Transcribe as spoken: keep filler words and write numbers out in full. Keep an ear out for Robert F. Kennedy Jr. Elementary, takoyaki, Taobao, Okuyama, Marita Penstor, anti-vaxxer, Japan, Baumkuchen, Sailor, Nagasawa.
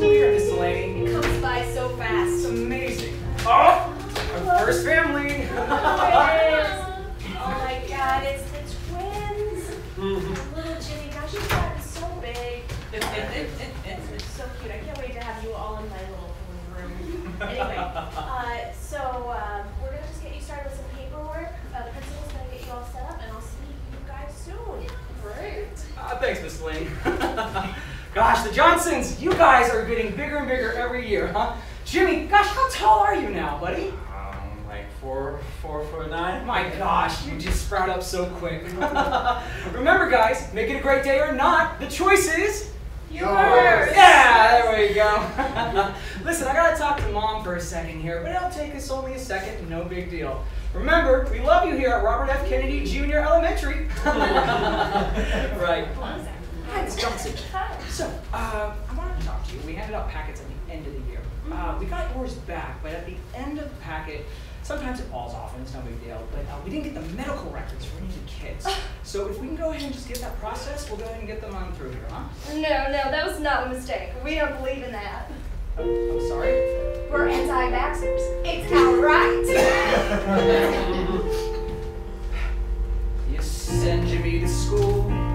school year, Miss Delaney. It comes by so fast. It's amazing. Oh, our first family. Oh, my God, it's the twins. Mm-hmm. Little Jimmy, gosh, you've gotten so big. It's so cute. I can't wait to have you all in my little room. Anyway, uh, so um, we're going to just get you started with some paperwork. Uh, the principal's going to get you all set up, and I'll see you guys soon. Great. Uh, thanks, Miss Delaney. Gosh, the Johnsons, you guys are getting bigger and bigger every year, huh? Jimmy, gosh, how tall are you now, buddy? Um, like four, four foot nine. My gosh, you just sprout up so quick. Remember, guys, make it a great day or not, the choice is yours. Yeah, there we go. Listen, I gotta talk to Mom for a second here, but it'll take us only a second, no big deal. Remember, we love you here at Robert F. Kennedy Junior Elementary. Right. Hi, Miz Johnson. Hi. So, uh, I wanted to talk to you. We handed out packets at the end of the year. Uh, we got yours back, but at the end of the packet, sometimes it falls off and it's no big deal, but uh, we didn't get the medical records for any of the kids. So if we can go ahead and just get that process, we'll go ahead and get them on through here, huh? No, no, that was not a mistake. We don't believe in that. I'm, I'm sorry? We're anti-vaxxers. It's not right. You send Jimmy to school.